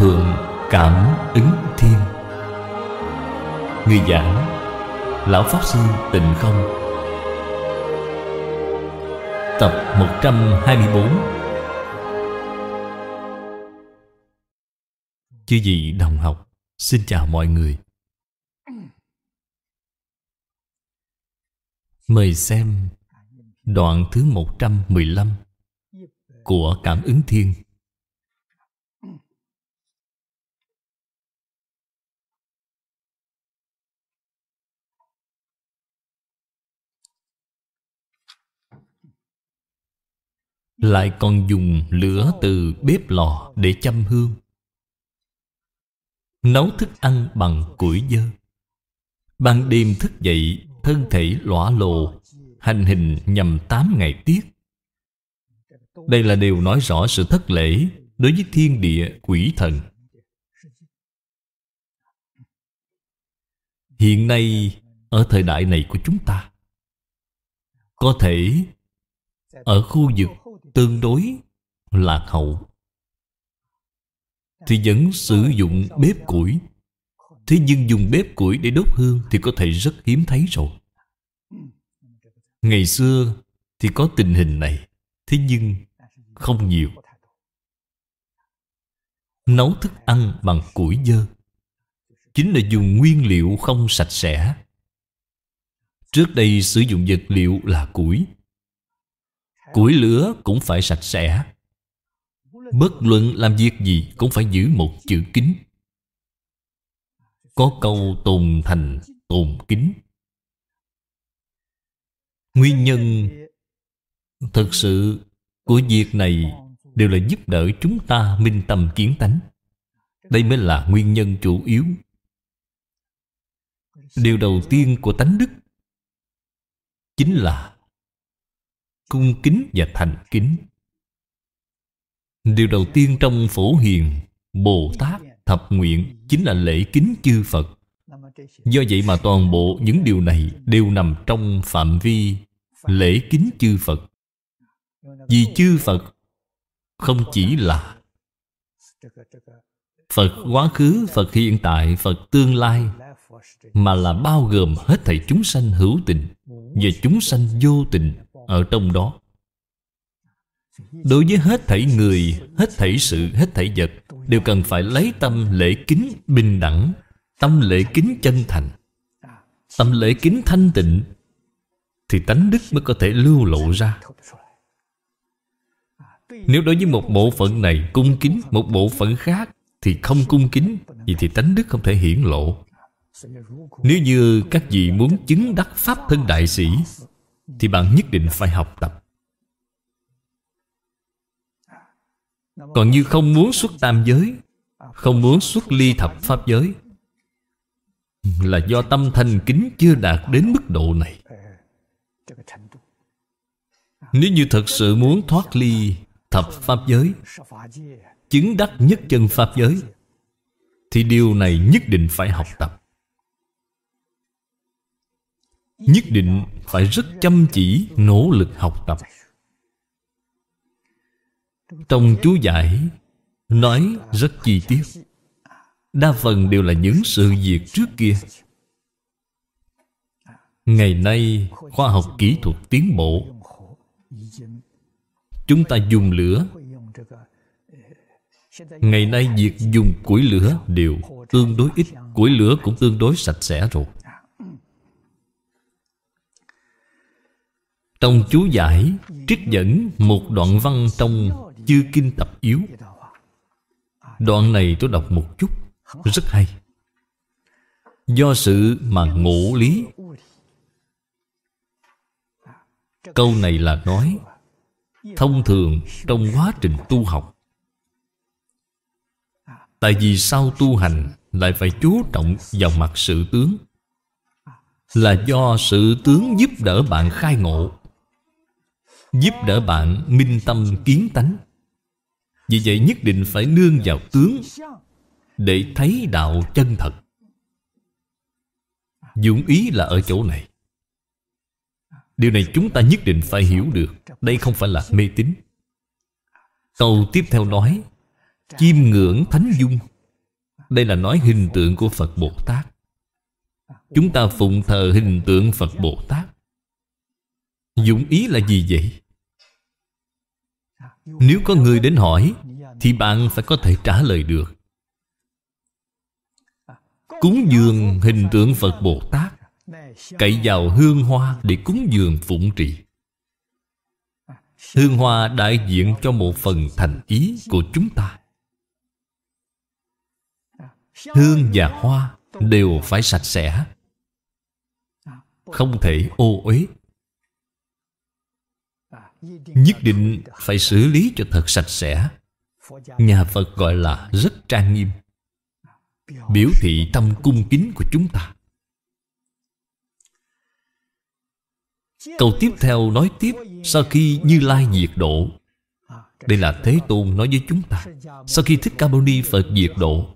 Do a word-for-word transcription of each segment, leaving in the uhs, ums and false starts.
Thượng Cảm Ứng Thiên. Người giảng Lão Pháp Sư Tịnh Không. Tập một trăm hai mươi bốn. Chư vị đồng học, xin chào mọi người. Mời xem đoạn thứ một trăm mười lăm của Cảm Ứng Thiên. Lại còn dùng lửa từ bếp lò để châm hương, nấu thức ăn bằng củi dơ. Ban đêm thức dậy, thân thể lõa lồ, hành hình nhằm tám ngày tiết. Đây là điều nói rõ sự thất lễ đối với thiên địa quỷ thần. Hiện nay, ở thời đại này của chúng ta, có thể ở khu vực tương đối lạc hậu thì vẫn sử dụng bếp củi. Thế nhưng dùng bếp củi để đốt hương thì có thể rất hiếm thấy rồi. Ngày xưa thì có tình hình này, thế nhưng không nhiều. Nấu thức ăn bằng củi dơ chính là dùng nguyên liệu không sạch sẽ. Trước đây sử dụng vật liệu là củi, củi lửa cũng phải sạch sẽ. Bất luận làm việc gì cũng phải giữ một chữ kín. Có câu tồn thành tồn kín. Nguyên nhân thực sự của việc này đều là giúp đỡ chúng ta minh tâm kiến tánh. Đây mới là nguyên nhân chủ yếu. Điều đầu tiên của tánh đức chính là cung kính và thành kính. Điều đầu tiên trong Phổ Hiền Bồ Tát Thập Nguyện chính là lễ kính chư Phật. Do vậy mà toàn bộ những điều này đều nằm trong phạm vi lễ kính chư Phật. Vì chư Phật không chỉ là Phật quá khứ, Phật hiện tại, Phật tương lai, mà là bao gồm hết thảy chúng sanh hữu tình và chúng sanh vô tình ở trong đó. Đối với hết thảy người, hết thảy sự, hết thảy vật, đều cần phải lấy tâm lễ kính bình đẳng, tâm lễ kính chân thành, tâm lễ kính thanh tịnh, thì tánh đức mới có thể lưu lộ ra. Nếu đối với một bộ phận này cung kính, một bộ phận khác thì không cung kính, vậy thì tánh đức không thể hiển lộ. Nếu như các vị muốn chứng đắc Pháp Thân Đại Sĩ thì bạn nhất định phải học tập. Còn như không muốn xuất tam giới, không muốn xuất ly thập pháp giới, là do tâm thanh kính chưa đạt đến mức độ này. Nếu như thật sự muốn thoát ly thập pháp giới, chứng đắc nhất chân pháp giới, thì điều này nhất định phải học tập, nhất định phải rất chăm chỉ nỗ lực học tập. Trong chú giải nói rất chi tiết, đa phần đều là những sự việc trước kia. Ngày nay khoa học kỹ thuật tiến bộ, chúng ta dùng lửa. Ngày nay việc dùng củi lửa đều tương đối ít, củi lửa cũng tương đối sạch sẽ rồi. Trong chú giải trích dẫn một đoạn văn trong Chư Kinh Tập Yếu. Đoạn này tôi đọc một chút, rất hay. Do sự mà ngộ lý. Câu này là nói thông thường trong quá trình tu học. Tại vì sao tu hành lại phải chú trọng vào mặt sự tướng? Là do sự tướng giúp đỡ bạn khai ngộ, giúp đỡ bạn minh tâm kiến tánh. Vì vậy nhất định phải nương vào tướng để thấy đạo chân thật. Dụng ý là ở chỗ này. Điều này chúng ta nhất định phải hiểu được. Đây không phải là mê tín. Câu tiếp theo nói chiêm ngưỡng thánh dung. Đây là nói hình tượng của Phật Bồ Tát. Chúng ta phụng thờ hình tượng Phật Bồ Tát, dụng ý là gì vậy? Nếu có người đến hỏi thì bạn phải có thể trả lời được. Cúng dường hình tượng Phật Bồ Tát, cậy vào hương hoa để cúng dường phụng trì. Hương hoa đại diện cho một phần thành ý của chúng ta. Hương và hoa đều phải sạch sẽ, không thể ô uế. Nhất định phải xử lý cho thật sạch sẽ. Nhà Phật gọi là rất trang nghiêm, biểu thị tâm cung kính của chúng ta. Câu tiếp theo nói tiếp, sau khi Như Lai diệt độ, đây là Thế Tôn nói với chúng ta, sau khi Thích Ca Mâu Ni Phật diệt độ,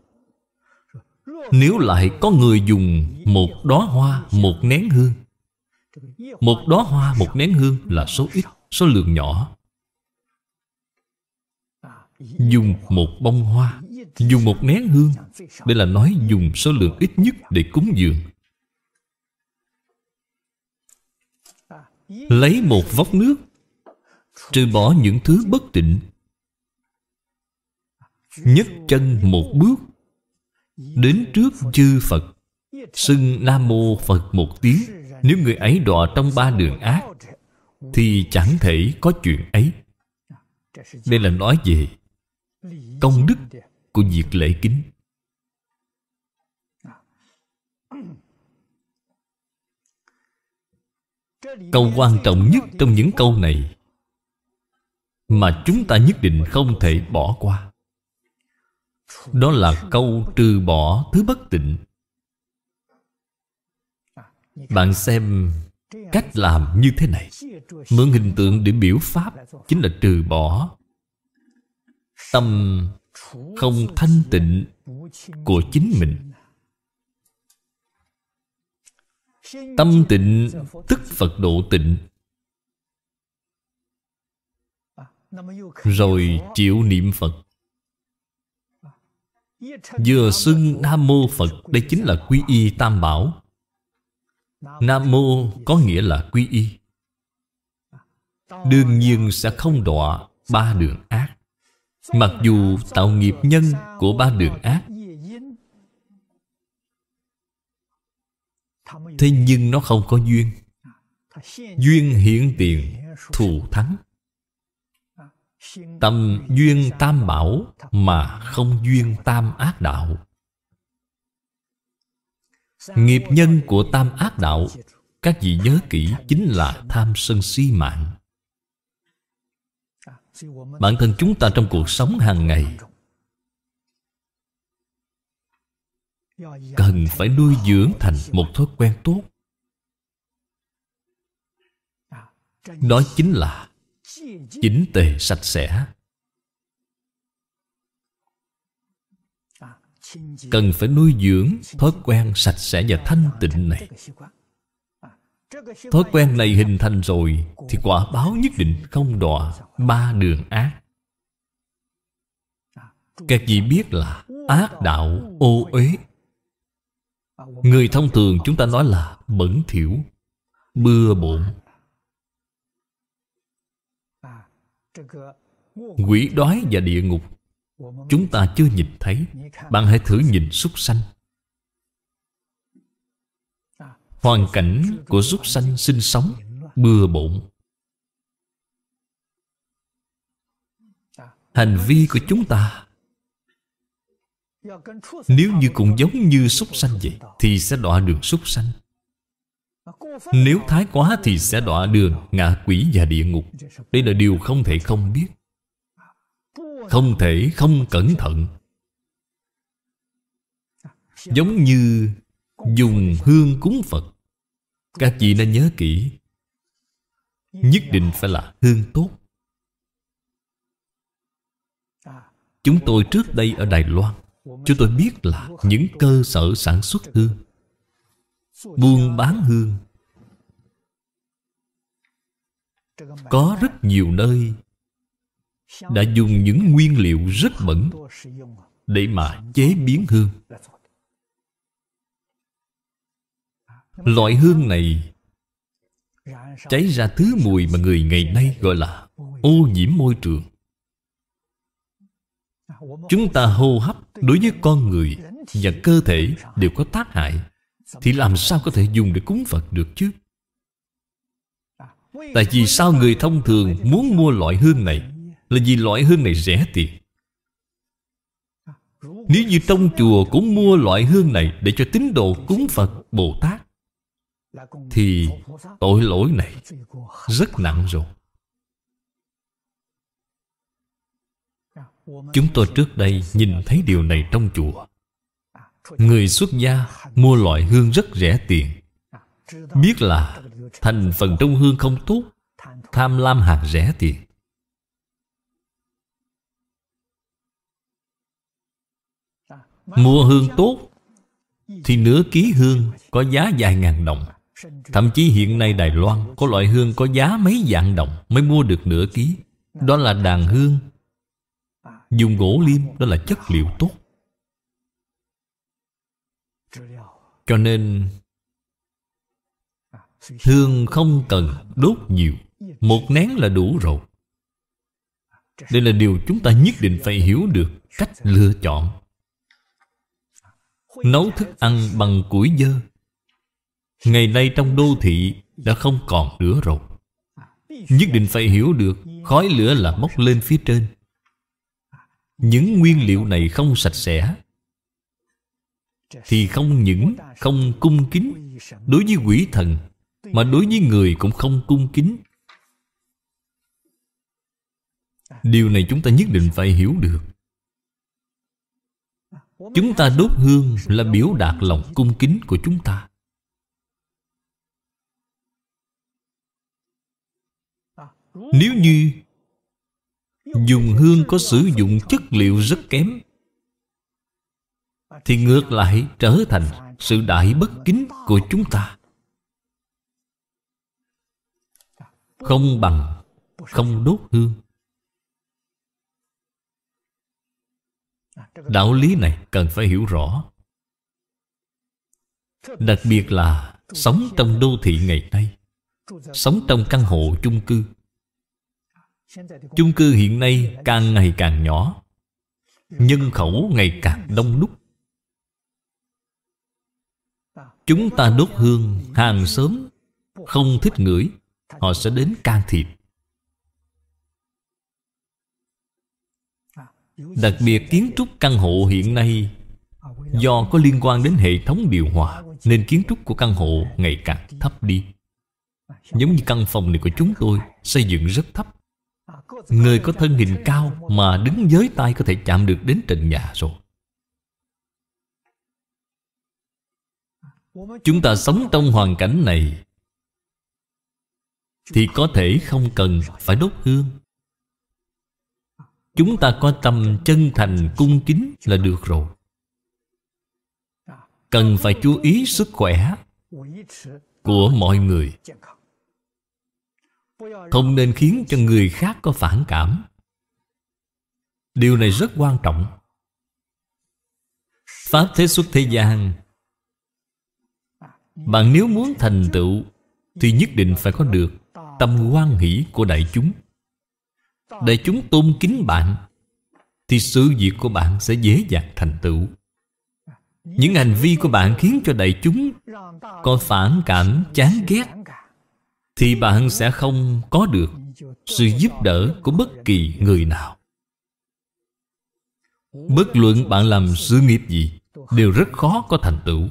nếu lại có người dùng một đóa hoa, một nén hương. Một đóa hoa, một nén hương là số ít, số lượng nhỏ. Dùng một bông hoa, dùng một nén hương, đây là nói dùng số lượng ít nhất để cúng dường. Lấy một vóc nước, trừ bỏ những thứ bất tịnh, nhấc chân một bước đến trước chư Phật, xưng Nam Mô Phật một tiếng. Nếu người ấy đọa trong ba đường ác thì chẳng thể có chuyện ấy. Đây là nói về công đức của việc lễ kính. Câu quan trọng nhất trong những câu này mà chúng ta nhất định không thể bỏ qua, đó là câu trừ bỏ thứ bất tịnh. Bạn xem cách làm như thế này, mượn hình tượng để biểu pháp, chính là trừ bỏ tâm không thanh tịnh của chính mình. Tâm tịnh tức Phật độ tịnh. Rồi chịu niệm Phật, vừa xưng Nam Mô Phật. Đây chính là quy y tam bảo. Nam Mô có nghĩa là quy y. Đương nhiên sẽ không đọa ba đường ác. Mặc dù tạo nghiệp nhân của ba đường ác, thế nhưng nó không có duyên. Duyên hiện tiền, thù thắng. Tâm duyên tam bảo mà không duyên tam ác đạo. Nghiệp nhân của tam ác đạo, các vị nhớ kỹ, chính là tham sân si mạng. Bản thân chúng ta trong cuộc sống hàng ngày cần phải nuôi dưỡng thành một thói quen tốt, đó chính là chỉnh tề sạch sẽ. Cần phải nuôi dưỡng thói quen sạch sẽ và thanh tịnh này. Thói quen này hình thành rồi thì quả báo nhất định không đọa ba đường ác. Các vị biết là ác đạo ô uế. Người thông thường chúng ta nói là bẩn thỉu, bừa bộn. Quỷ đói và địa ngục chúng ta chưa nhìn thấy. Bạn hãy thử nhìn súc sanh. Hoàn cảnh của súc sanh sinh sống bừa bộn. Hành vi của chúng ta nếu như cũng giống như súc sanh vậy thì sẽ đọa đường súc sanh. Nếu thái quá thì sẽ đọa đường ngạ quỷ và địa ngục. Đây là điều không thể không biết, không thể không cẩn thận. Giống như dùng hương cúng Phật, các vị nên nhớ kỹ, nhất định phải là hương tốt. Chúng tôi trước đây ở Đài Loan, chúng tôi biết là những cơ sở sản xuất hương, buôn bán hương, có rất nhiều nơi đã dùng những nguyên liệu rất bẩn để mà chế biến hương. Loại hương này cháy ra thứ mùi mà người ngày nay gọi là ô nhiễm môi trường. Chúng ta hô hấp đối với con người và cơ thể đều có tác hại, thì làm sao có thể dùng để cúng Phật được chứ? Tại vì sao người thông thường muốn mua loại hương này? Là vì loại hương này rẻ tiền. Nếu như trong chùa cũng mua loại hương này để cho tín đồ cúng Phật, Bồ Tát, thì tội lỗi này rất nặng rồi. Chúng tôi trước đây nhìn thấy điều này trong chùa. Người xuất gia mua loại hương rất rẻ tiền, biết là thành phần trong hương không tốt, tham lam hàng rẻ tiền. Mua hương tốt thì nửa ký hương có giá vài ngàn đồng. Thậm chí hiện nay Đài Loan có loại hương có giá mấy vạn đồng mới mua được nửa ký. Đó là đàn hương dùng gỗ lim, đó là chất liệu tốt. Cho nên hương không cần đốt nhiều, một nén là đủ rồi. Đây là điều chúng ta nhất định phải hiểu được cách lựa chọn. Nấu thức ăn bằng củi dơ ngày nay trong đô thị đã không còn nữa rồi. Nhất định phải hiểu được khói lửa là bốc lên phía trên. Những nguyên liệu này không sạch sẽ thì không những không cung kính đối với quỷ thần, mà đối với người cũng không cung kính. Điều này chúng ta nhất định phải hiểu được. Chúng ta đốt hương là biểu đạt lòng cung kính của chúng ta. Nếu như dùng hương có sử dụng chất liệu rất kém thì ngược lại trở thành sự đại bất kính của chúng ta. Không bằng không đốt hương. Đạo lý này cần phải hiểu rõ. Đặc biệt là sống trong đô thị ngày nay, sống trong căn hộ chung cư. Chung cư hiện nay càng ngày càng nhỏ, nhân khẩu ngày càng đông đúc. Chúng ta đốt hương, hàng xóm không thích ngửi, họ sẽ đến can thiệp. Đặc biệt kiến trúc căn hộ hiện nay do có liên quan đến hệ thống điều hòa nên kiến trúc của căn hộ ngày càng thấp đi. Giống như căn phòng này của chúng tôi xây dựng rất thấp. Người có thân hình cao mà đứng với tay có thể chạm được đến trần nhà rồi. Chúng ta sống trong hoàn cảnh này thì có thể không cần phải đốt hương. Chúng ta có tâm chân thành cung kính là được rồi. Cần phải chú ý sức khỏe của mọi người, không nên khiến cho người khác có phản cảm. Điều này rất quan trọng. Pháp thế xuất thế gian, bạn nếu muốn thành tựu thì nhất định phải có được tâm hoan hỷ của đại chúng. Đại chúng tôn kính bạn thì sự việc của bạn sẽ dễ dàng thành tựu. Những hành vi của bạn khiến cho đại chúng có phản cảm, chán ghét thì bạn sẽ không có được sự giúp đỡ của bất kỳ người nào. Bất luận bạn làm sự nghiệp gì đều rất khó có thành tựu.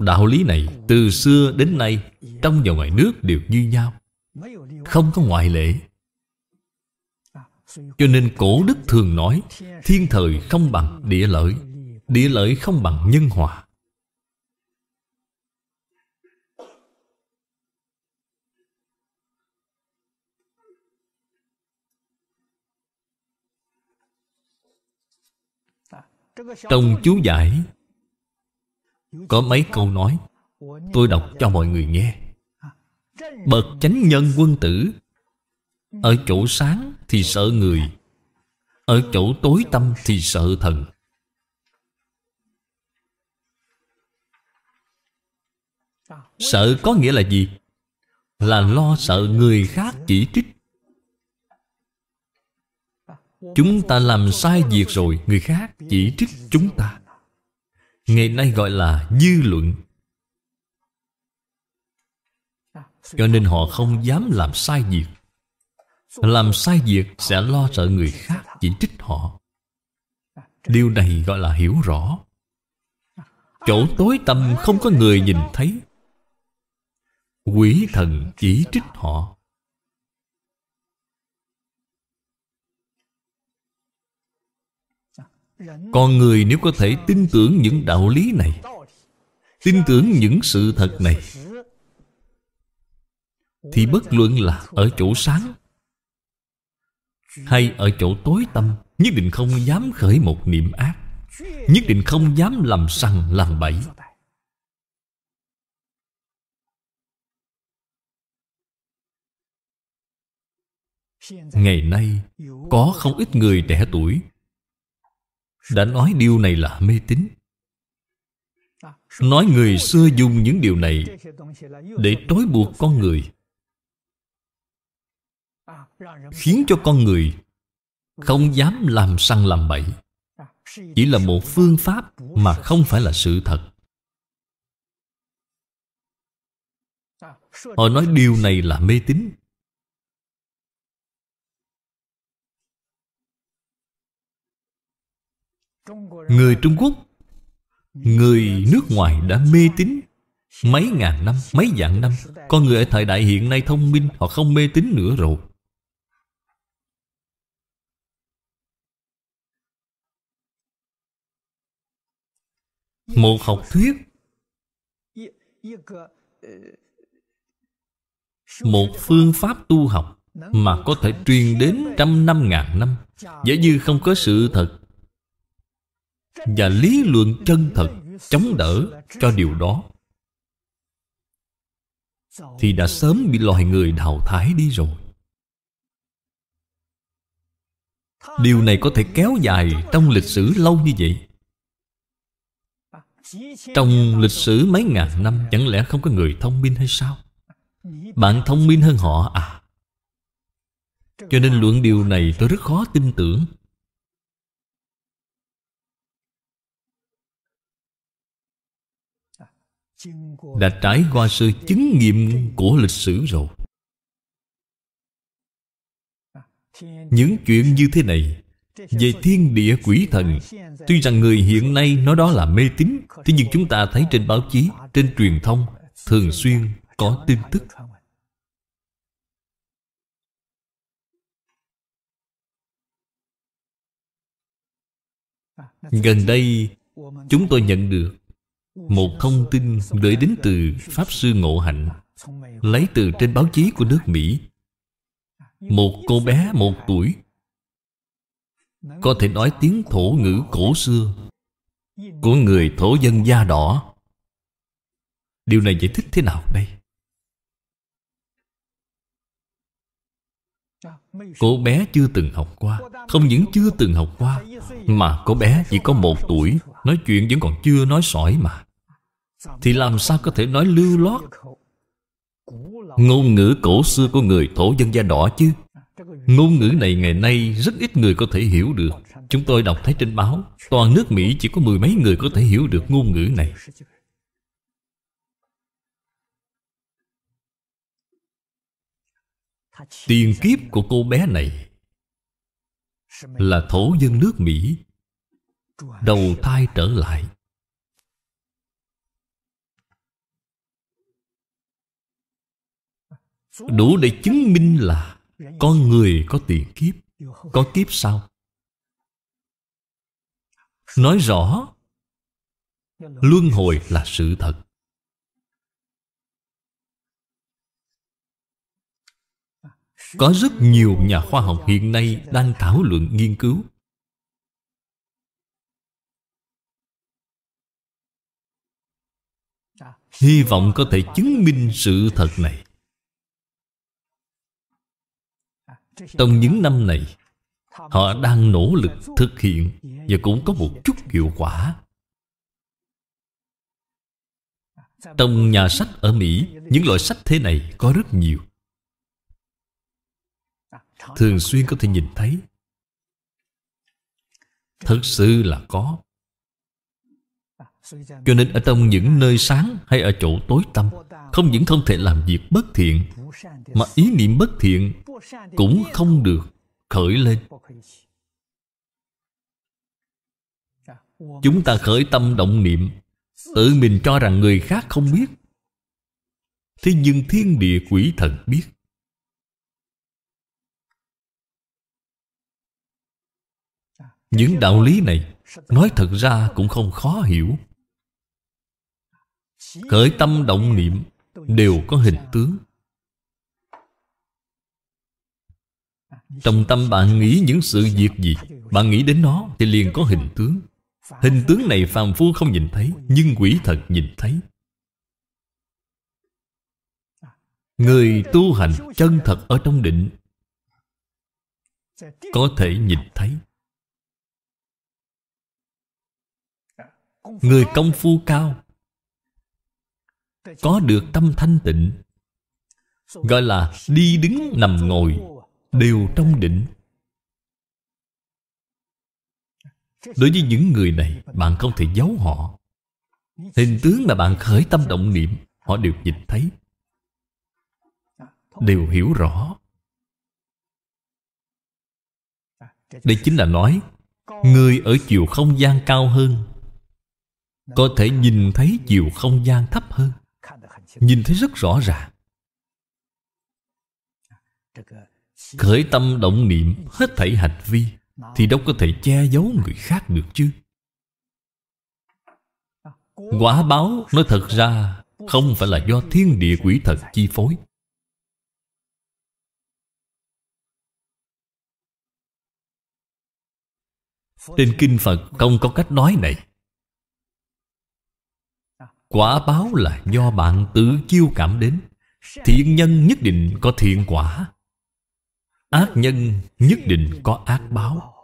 Đạo lý này từ xưa đến nay trong và ngoài nước đều như nhau, không có ngoại lệ. Cho nên cổ đức thường nói thiên thời không bằng địa lợi, địa lợi không bằng nhân hòa. Trong chú giải có mấy câu nói tôi đọc cho mọi người nghe. Bậc chánh nhân quân tử Ở chỗ sáng thì sợ người, ở chỗ tối tâm thì sợ thần. Sợ có nghĩa là gì? Là lo sợ người khác chỉ trích. Chúng ta làm sai việc rồi, người khác chỉ trích chúng ta. Ngày nay gọi là dư luận. Cho nên họ không dám làm sai việc. Làm sai việc sẽ lo sợ người khác chỉ trích họ. Điều này gọi là hiểu rõ. Chỗ tối tâm không có người nhìn thấy, quỷ thần chỉ trích họ. Con người nếu có thể tin tưởng những đạo lý này, tin tưởng những sự thật này, thì bất luận là ở chỗ sáng hay ở chỗ tối tâm, nhất định không dám khởi một niệm ác, nhất định không dám làm sằng làm bậy. Ngày nay có không ít người trẻ tuổi đã nói điều này là mê tín, nói người xưa dùng những điều này để trói buộc con người, khiến cho con người không dám làm sằng làm bậy. Chỉ là một phương pháp mà không phải là sự thật. Họ nói điều này là mê tín. Người Trung Quốc, người nước ngoài đã mê tín mấy ngàn năm, mấy vạn năm. Con người ở thời đại hiện nay thông minh, họ không mê tín nữa rồi. Một học thuyết, một phương pháp tu học mà có thể truyền đến trăm năm ngàn năm, giả như không có sự thật và lý luận chân thật chống đỡ cho điều đó, thì đã sớm bị loài người đào thải đi rồi. Điều này có thể kéo dài trong lịch sử lâu như vậy. Trong lịch sử mấy ngàn năm, chẳng lẽ không có người thông minh hay sao? Bạn thông minh hơn họ à? Cho nên luận điều này tôi rất khó tin tưởng. Đã trải qua sự chứng nghiệm của lịch sử rồi. Những chuyện như thế này về thiên địa quỷ thần, tuy rằng người hiện nay nói đó là mê tín, thế nhưng chúng ta thấy trên báo chí, trên truyền thông thường xuyên có tin tức. Gần đây chúng tôi nhận được một thông tin gửi đến từ Pháp Sư Ngộ Hạnh, lấy từ trên báo chí của nước Mỹ. Một cô bé một tuổi có thể nói tiếng thổ ngữ cổ xưa của người thổ dân da đỏ. Điều này giải thích thế nào đây? Cô bé chưa từng học qua. Không những chưa từng học qua, mà cô bé chỉ có một tuổi, nói chuyện vẫn còn chưa nói sỏi mà, thì làm sao có thể nói lưu loát ngôn ngữ cổ xưa của người thổ dân da đỏ chứ? Ngôn ngữ này ngày nay rất ít người có thể hiểu được. Chúng tôi đọc thấy trên báo, toàn nước Mỹ chỉ có mười mấy người có thể hiểu được ngôn ngữ này. Tiền kiếp của cô bé này là thổ dân nước Mỹ, đầu thai trở lại. Đủ để chứng minh là con người có tiền kiếp, có kiếp sau. Nói rõ luân hồi là sự thật. Có rất nhiều nhà khoa học hiện nay đang thảo luận nghiên cứu. Hy vọng có thể chứng minh sự thật này. Trong những năm này, họ đang nỗ lực thực hiện và cũng có một chút hiệu quả. Trong nhà sách ở Mỹ, những loại sách thế này có rất nhiều. Thường xuyên có thể nhìn thấy. Thật sự là có. Cho nên ở trong những nơi sáng hay ở chỗ tối tăm, không những không thể làm việc bất thiện, mà ý niệm bất thiện cũng không được khởi lên. Chúng ta khởi tâm động niệm, tự mình cho rằng người khác không biết. Thế nhưng thiên địa quỷ thần biết. Những đạo lý này nói thật ra cũng không khó hiểu. Khởi tâm động niệm đều có hình tướng. Trong tâm bạn nghĩ những sự việc gì, bạn nghĩ đến nó thì liền có hình tướng. Hình tướng này phàm phu không nhìn thấy, nhưng quỷ thần nhìn thấy. Người tu hành chân thật ở trong định có thể nhìn thấy. Người công phu cao có được tâm thanh tịnh, gọi là đi đứng nằm ngồi đều trong định. Đối với những người này, bạn không thể giấu họ. Hình tướng mà bạn khởi tâm động niệm, họ đều nhìn thấy, đều hiểu rõ. Đây chính là nói người ở chiều không gian cao hơn có thể nhìn thấy chiều không gian thấp hơn, nhìn thấy rất rõ ràng. Khởi tâm động niệm hết thảy hành vi thì đâu có thể che giấu người khác được chứ. Quả báo nói thật ra không phải là do thiên địa quỷ thần chi phối. Trên kinh Phật không có cách nói này. Quả báo là do bạn tự chiêu cảm đến. Thiện nhân nhất định có thiện quả, ác nhân nhất định có ác báo.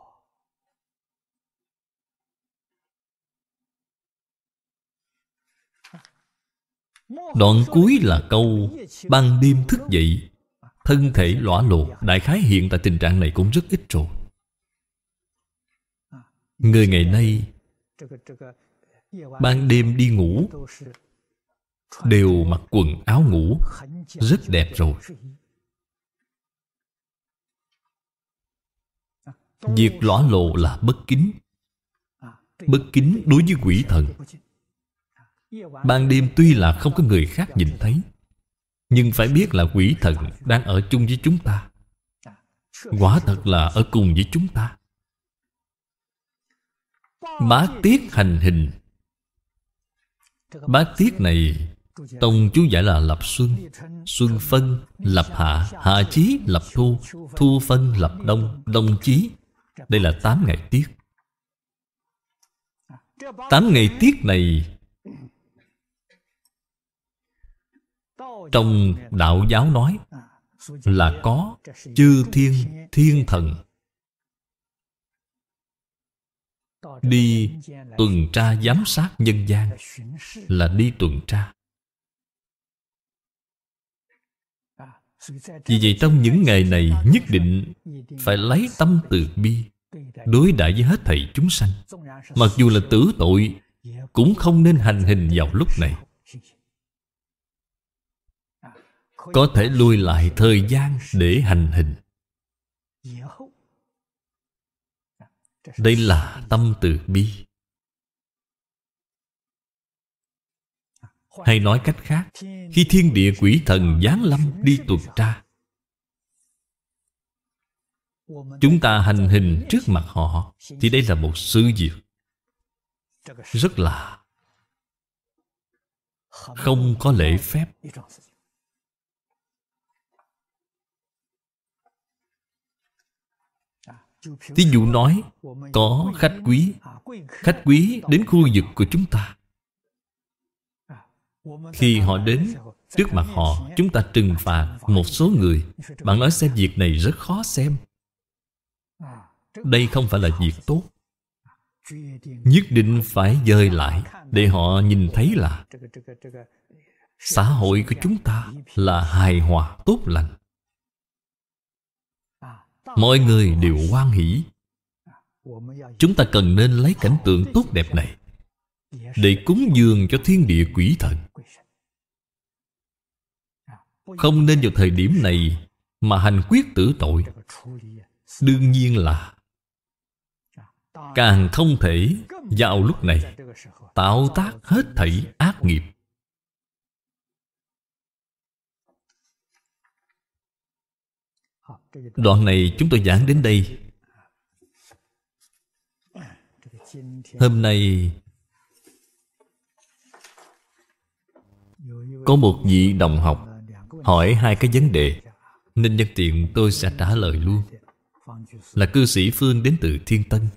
Đoạn cuối là câu ban đêm thức dậy, thân thể lõa lộ. Đại khái hiện tại tình trạng này cũng rất ít rồi. Người ngày nay ban đêm đi ngủ đều mặc quần áo ngủ rất đẹp rồi. Việc lõa lộ là bất kính. Bất kính đối với quỷ thần. Ban đêm tuy là không có người khác nhìn thấy, nhưng phải biết là quỷ thần đang ở chung với chúng ta. Quả thật là ở cùng với chúng ta. Bá tiết hành hình. Bá tiết này tông chú giải là lập xuân, xuân phân, lập hạ, hạ chí, lập thu, thu phân, lập đông, đông chí. Đây là tám ngày tiết. Tám ngày tiết này trong đạo giáo nói là có chư thiên, thiên thần đi tuần tra giám sát nhân gian, là đi tuần tra. Vì vậy trong những ngày này nhất định phải lấy tâm từ bi đối đãi với hết thảy chúng sanh. Mặc dù là tử tội cũng không nên hành hình vào lúc này. Có thể lùi lại thời gian để hành hình. Đây là tâm từ bi. Hay nói cách khác, khi thiên địa quỷ thần giáng lâm đi tuần tra, chúng ta hành hình trước mặt họ, thì đây là một sự việc rất là không có lễ phép. Thí dụ nói có khách quý, khách quý đến khu vực của chúng ta, khi họ đến Trước mặt họ, chúng ta trừng phạt một số người. Bạn nói xem việc này rất khó xem. Đây không phải là việc tốt. Nhất định phải dời lại, để họ nhìn thấy là xã hội của chúng ta là hài hòa tốt lành. Mọi người đều hoan hỷ. Chúng ta cần nên lấy cảnh tượng tốt đẹp này để cúng dường cho thiên địa quỷ thần. Không nên vào thời điểm này mà hành quyết tử tội. Đương nhiên là càng không thể vào lúc này tạo tác hết thảy ác nghiệp. Đoạn này chúng tôi giảng đến đây. Hôm nay có một vị đồng học hỏi hai cái vấn đề, nên nhân tiện tôi sẽ trả lời luôn. Là cư sĩ Phương đến từ Thiên Tân.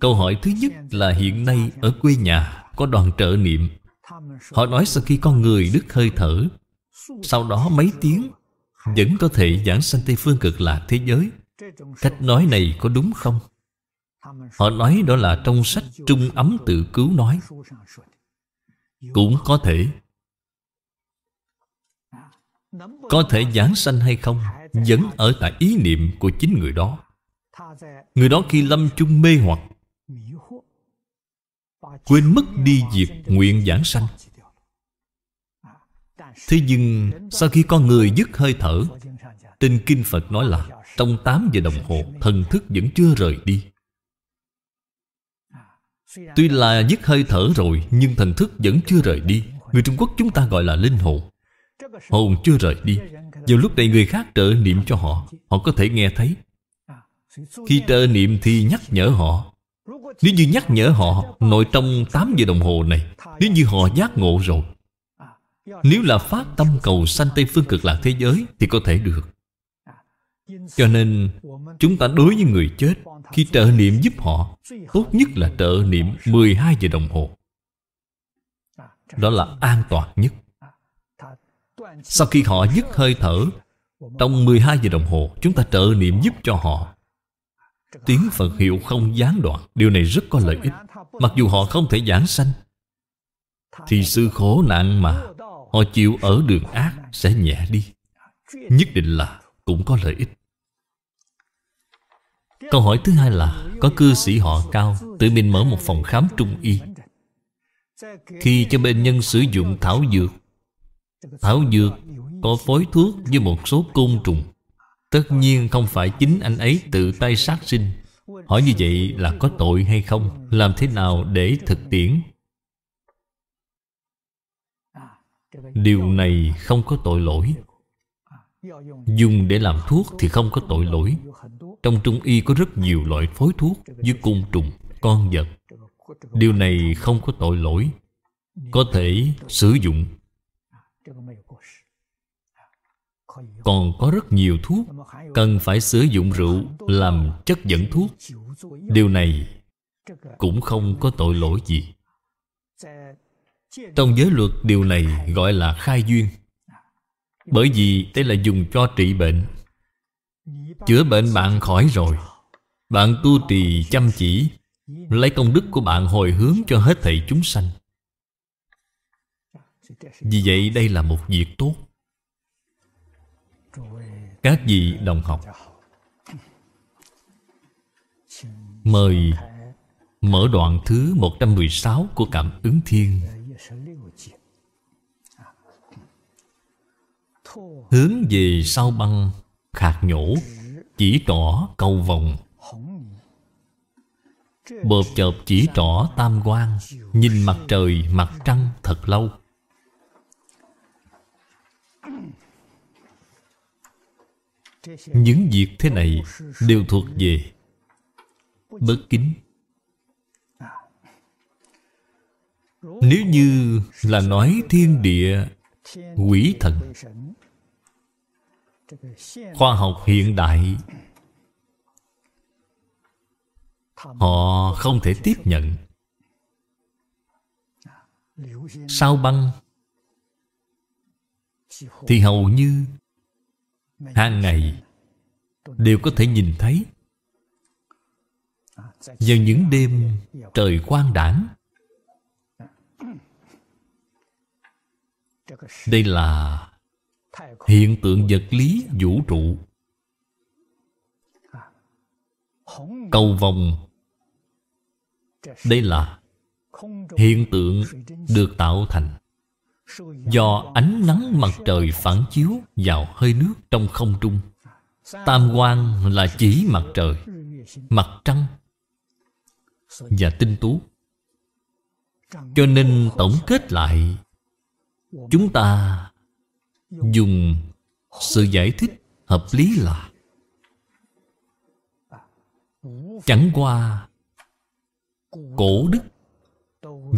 Câu hỏi thứ nhất là hiện nay ở quê nhà có đoàn trợ niệm. Họ nói sau khi con người đứt hơi thở, sau đó mấy tiếng vẫn có thể giảng sanh Tây Phương Cực Lạc thế giới. Cách nói này có đúng không? Họ nói đó là trong sách Trung Ấm Tự Cứu nói. Cũng có thể. Có thể giảng sanh hay không vẫn ở tại ý niệm của chính người đó. Người đó khi lâm chung mê hoặc, quên mất đi việc nguyện giảng sanh. Thế nhưng sau khi con người dứt hơi thở, trên Kinh Phật nói là trong tám giờ đồng hồ thần thức vẫn chưa rời đi. Tuy là dứt hơi thở rồi, nhưng thần thức vẫn chưa rời đi. Người Trung Quốc chúng ta gọi là linh hồn. Hồn chưa rời đi. Vào lúc này người khác trợ niệm cho họ, họ có thể nghe thấy. Khi trợ niệm thì nhắc nhở họ. Nếu như nhắc nhở họ nội trong tám giờ đồng hồ này, nếu như họ giác ngộ rồi, nếu là phát tâm cầu sanh Tây Phương Cực Lạc thế giới thì có thể được. Cho nên chúng ta đối với người chết, khi trợ niệm giúp họ, tốt nhất là trợ niệm mười hai giờ đồng hồ. Đó là an toàn nhất. Sau khi họ dứt hơi thở, trong mười hai giờ đồng hồ chúng ta trợ niệm giúp cho họ. Tiếng Phật hiệu không gián đoạn. Điều này rất có lợi ích. Mặc dù họ không thể giảng sanh, thì sự khổ nạn mà họ chịu ở đường ác sẽ nhẹ đi. Nhất định là cũng có lợi ích. Câu hỏi thứ hai là có cư sĩ họ Cao tự mình mở một phòng khám trung y. Khi cho bệnh nhân sử dụng thảo dược, thảo dược có phối thuốc với một số côn trùng. Tất nhiên không phải chính anh ấy tự tay sát sinh. Hỏi như vậy là có tội hay không? Làm thế nào để thực tiễn? Điều này không có tội lỗi. Dùng để làm thuốc thì không có tội lỗi. Trong Trung Y có rất nhiều loại phối thuốc với côn trùng, con vật. Điều này không có tội lỗi. Có thể sử dụng. Còn có rất nhiều thuốc cần phải sử dụng rượu làm chất dẫn thuốc. Điều này cũng không có tội lỗi gì. Trong giới luật điều này gọi là khai duyên. Bởi vì đây là dùng cho trị bệnh. Chữa bệnh bạn khỏi rồi, bạn tu trì chăm chỉ, lấy công đức của bạn hồi hướng cho hết thảy chúng sanh. Vì vậy đây là một việc tốt. Các vị đồng học, mời mở đoạn thứ một trăm mười sáu của Cảm Ứng Thiên. Hướng về sao băng, khạc nhổ, chỉ trỏ cầu vòng. Bộp chợp chỉ trỏ tam quang, nhìn mặt trời mặt trăng thật lâu. Những việc thế này đều thuộc về bất kính. Nếu như là nói thiên địa, quỷ thần, khoa học hiện đại họ không thể tiếp nhận. Sao băng thì hầu như hàng ngày đều có thể nhìn thấy. Vào những đêm trời quang đãng, đây là hiện tượng vật lý vũ trụ. Cầu vồng, đây là hiện tượng được tạo thành do ánh nắng mặt trời phản chiếu vào hơi nước trong không trung. Tam quang là chỉ mặt trời, mặt trăng và tinh tú. Cho nên tổng kết lại, chúng ta dùng sự giải thích hợp lý là chẳng qua cổ đức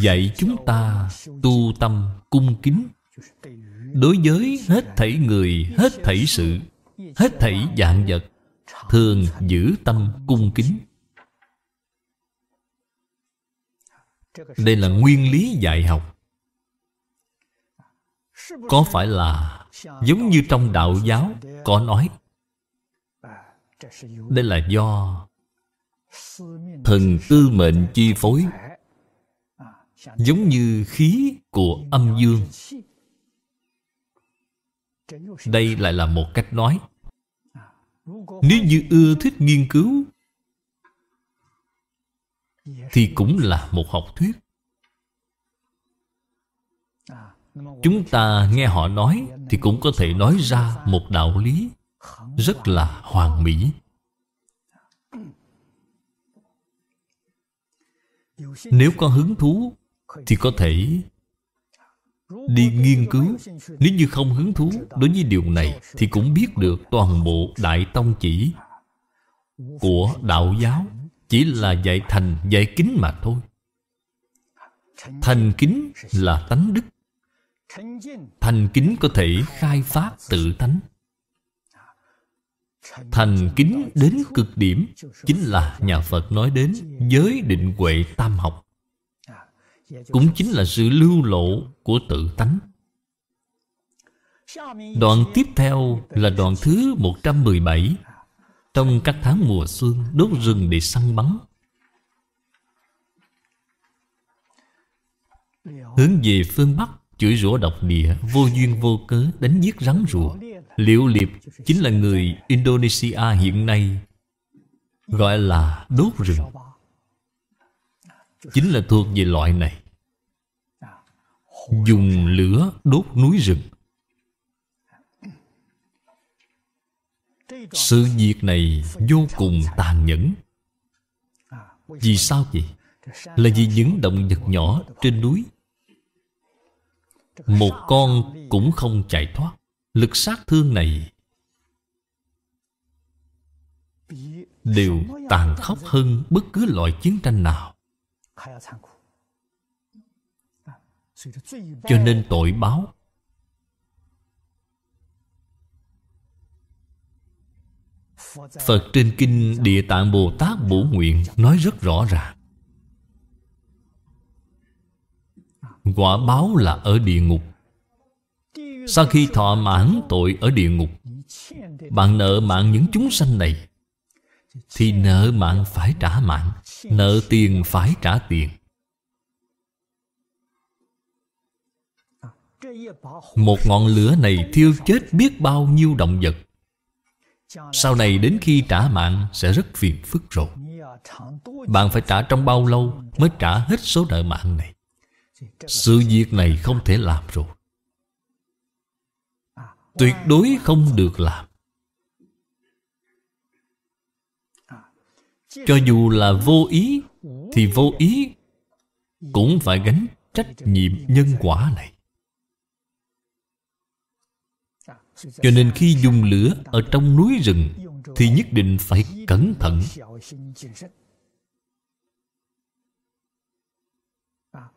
dạy chúng ta tu tâm cung kính đối với hết thảy người, hết thảy sự, hết thảy vạn vật, thường giữ tâm cung kính. Đây là nguyên lý dạy học. Có phải là giống như trong đạo giáo có nói, đây là do thần tư mệnh chi phối, giống như khí của âm dương? Đây lại là một cách nói. Nếu như ưa thích nghiên cứu thì cũng là một học thuyết. Chúng ta nghe họ nói thì cũng có thể nói ra một đạo lý rất là hoàn mỹ. Nếu có hứng thú thì có thể đi nghiên cứu. Nếu như không hứng thú đối với điều này thì cũng biết được toàn bộ Đại Tông chỉ của đạo giáo chỉ là dạy thành, dạy kính mà thôi. Thành kính là tánh đức. Thành kính có thể khai phát tự tánh. Thành kính đến cực điểm chính là nhà Phật nói đến giới định huệ tam học, cũng chính là sự lưu lộ của tự tánh. Đoạn tiếp theo là đoạn thứ một trăm mười bảy. Trong các tháng mùa xuân, đốt rừng để săn bắn, hướng về phương Bắc, chửi rủa độc địa, vô duyên vô cớ đánh giết rắn rùa. Liệu liệp chính là người Indonesia hiện nay gọi là đốt rừng, chính là thuộc về loại này. Dùng lửa đốt núi rừng. Sự việc này vô cùng tàn nhẫn. Vì sao vậy? Là vì những động vật nhỏ trên núi, một con cũng không chạy thoát. Lực sát thương này đều tàn khốc hơn bất cứ loại chiến tranh nào. Cho nên tội báo Phật trên Kinh Địa Tạng Bồ Tát Bổn Nguyện nói rất rõ ràng. Quả báo là ở địa ngục. Sau khi thọ mãn tội ở địa ngục, bạn nợ mạng những chúng sanh này thì nợ mạng phải trả mạng, nợ tiền phải trả tiền. Một ngọn lửa này thiêu chết biết bao nhiêu động vật. Sau này đến khi trả mạng sẽ rất phiền phức rồi. Bạn phải trả trong bao lâu mới trả hết số nợ mạng này? Sự việc này không thể làm rồi, tuyệt đối không được làm. Cho dù là vô ý thì vô ý cũng phải gánh trách nhiệm nhân quả này. Cho nên khi dùng lửa ở trong núi rừng thì nhất định phải cẩn thận.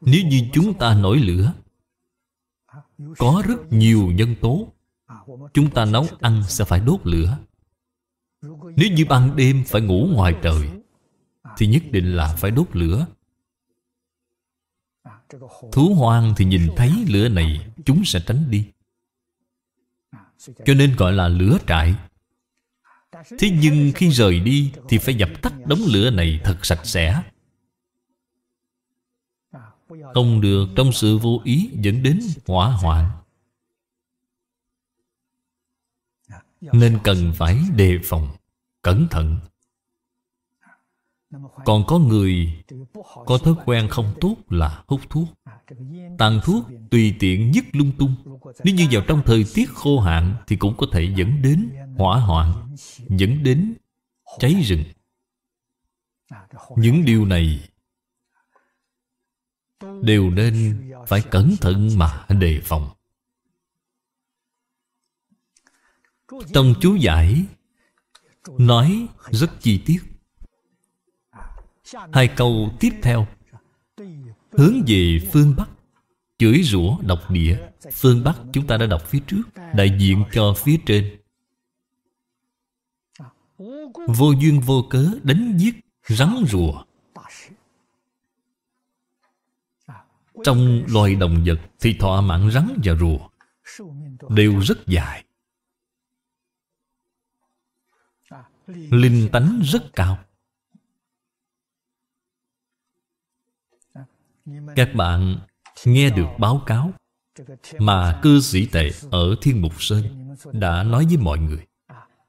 Nếu như chúng ta nổi lửa, có rất nhiều nhân tố. Chúng ta nấu ăn sẽ phải đốt lửa. Nếu như ban đêm phải ngủ ngoài trời thì nhất định là phải đốt lửa. Thú hoang thì nhìn thấy lửa này, chúng sẽ tránh đi. cho nên gọi là lửa trại. Thế nhưng khi rời đi thì phải dập tắt đống lửa này thật sạch sẽ, không được trong sự vô ý dẫn đến hỏa hoạn. Nên cần phải đề phòng, cẩn thận. Còn có người có thói quen không tốt là hút thuốc. Tàn thuốc tùy tiện nhất lung tung, nếu như vào trong thời tiết khô hạn thì cũng có thể dẫn đến hỏa hoạn, dẫn đến cháy rừng. Những điều này đều nên phải cẩn thận mà đề phòng. Trong chú giải nói rất chi tiết. Hai câu tiếp theo hướng về phương Bắc, chửi rủa độc địa. Phương Bắc chúng ta đã đọc phía trước, đại diện cho phía trên. Vô duyên vô cớ đánh giết rắn rùa. Trong loài động vật thì thọ mạng rắn và rùa đều rất dài, linh tánh rất cao. Các bạn nghe được báo cáo mà cư sĩ Tệ ở Thiên Mục Sơn đã nói với mọi người.